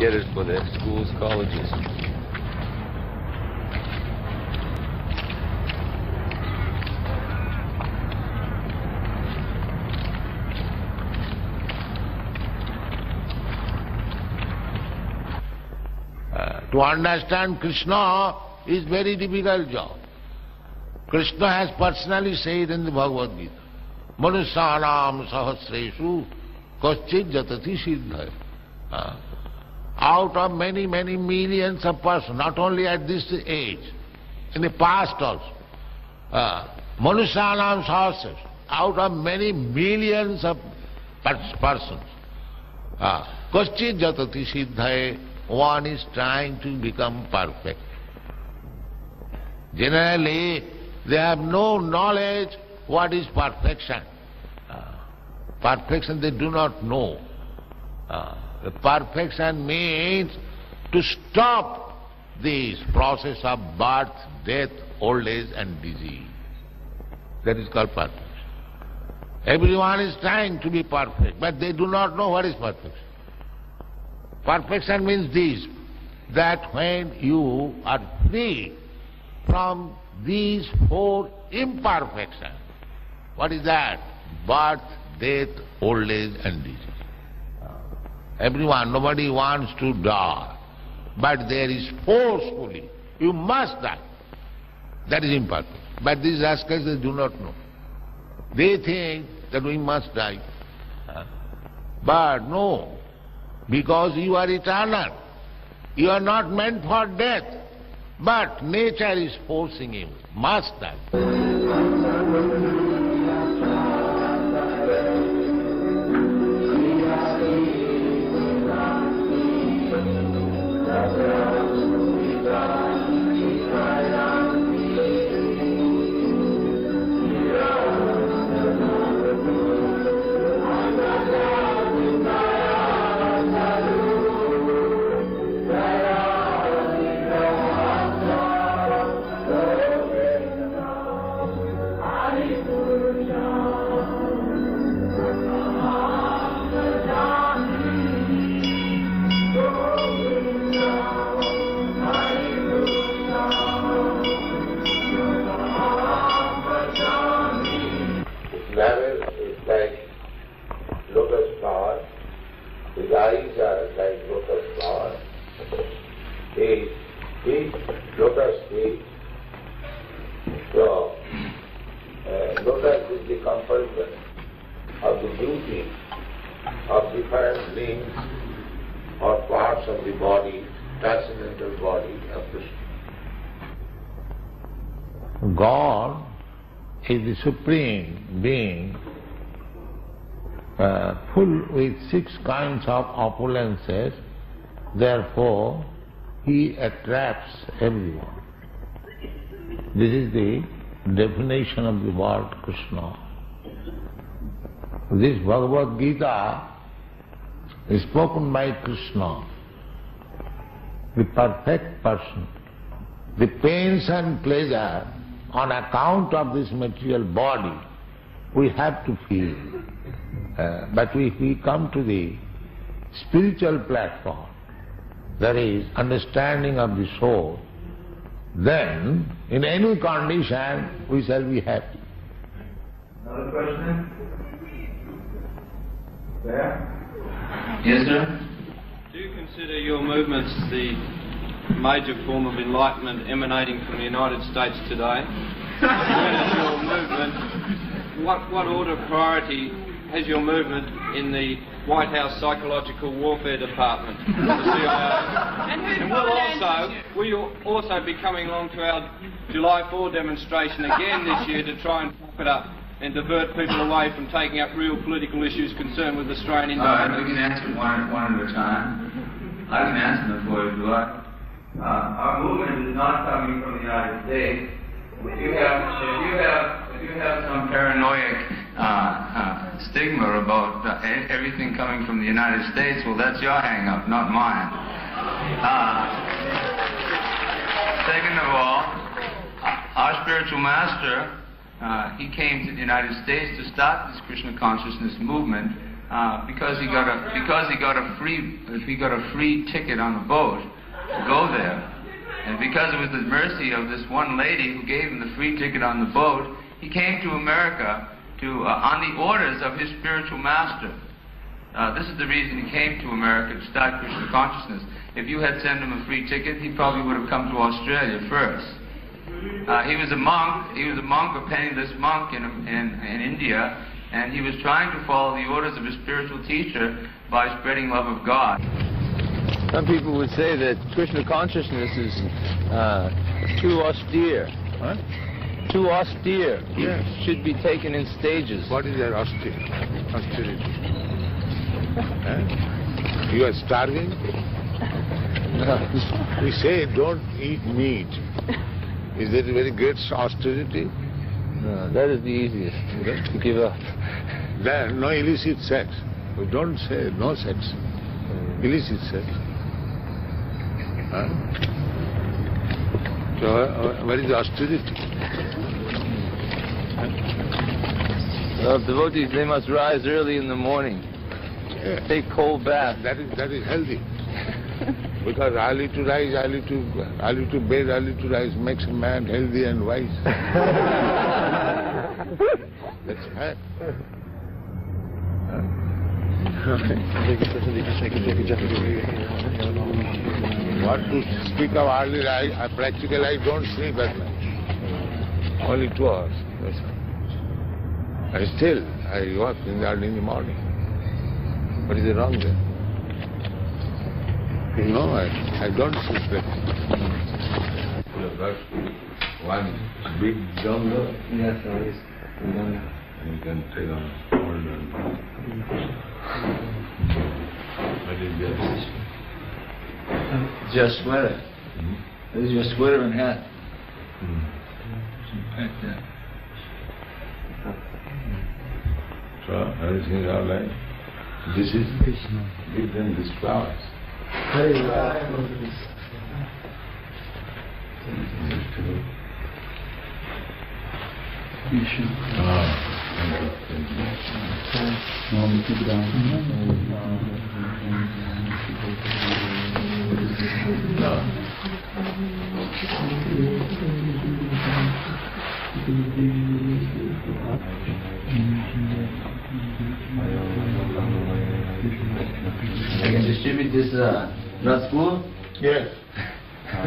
get it for the schools, colleges. To understand Krishna is very difficult job. Krishna has personally said in the Bhagavad Gita, Manusanam sahasreshu kaschit jatati siddhaya. Out of many, many millions of persons, not only at this age, in the past also, Manusanam sahasreshu, out of many millions of persons, kaschit jatati siddhaya, one is trying to become perfect. Generally, they have no knowledge what is perfection. Perfection they do not know. Perfection means to stop this process of birth, death, old age and disease. That is called perfection. Everyone is trying to be perfect, but they do not know what is perfection. Perfection means this, that when you are free from these four imperfections, what is that? Birth, death, old age and disease. Everyone, nobody wants to die, but there is forcefully, you must die. That is imperfect. But these rascals, they do not know. They think that we must die. But no. Because you are eternal. You are not meant for death. But nature is forcing you. Must die. God is the Supreme Being, full with six kinds of opulences, therefore He attracts everyone. This is the definition of the word Krishna. This Bhagavad Gita is spoken by Krishna, the perfect person. The pains and pleasure on account of this material body, we have to feel. But if we come to the spiritual platform, that is, understanding of the soul, then in any condition we shall be happy. Another question? There? Yes, sir? Do you consider your movements the major form of enlightenment emanating from the United States today? Your movement, what order of priority has your movement in the White House Psychological Warfare Department, the CIA? And will you also be coming along to our July 4 demonstration again this year to try and pop it up and divert people away from taking up real political issues concerned with Australian environment? We can answer one at a time. I can answer them for you if you like. Our movement is not coming from the United States. If you have some paranoid stigma about everything coming from the United States, well, that's your hang-up, not mine. Second of all, our spiritual master, he came to the United States to start this Krishna consciousness movement because he got a free ticket on the boat to go there, and because it was the mercy of this one lady who gave him the free ticket on the boat, he came to America to on the orders of his spiritual master. This is the reason he came to America, to start Krishna consciousness. If you had sent him a free ticket, he probably would have come to Australia first. He was a monk, a penniless monk in India, and he was trying to follow the orders of his spiritual teacher by spreading love of God. Some people would say that Krishna consciousness is too austere. What? Too austere. Yes. It should be taken in stages. What is that austere? Austerity. You are starving? No. We say don't eat meat. Is that a very great austerity? No, that is the easiest. Just to give up. There, no illicit sex. We don't say no sex. Illicit sex. Huh? So, where is the austerity? Well, devotees, they must rise early in the morning. Yeah. Take cold bath. That is healthy. Because early to rise, early to bed, early to rise makes a man healthy and wise. That's fact. What to speak of early rise? Practically, I don't sleep at night. Only 2 hours. And still, I work in the early in the morning. What is wrong there? No, I don't suspect. One big jungle. Yes, there is. And you can take on all the. What is this? Just sweater. This is your sweater and hat. Pack that. So everything is all right. This is Krishna. Give them these flowers. I can distribute this not school? Yes. Pack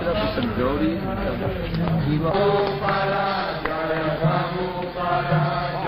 it up with some goatees.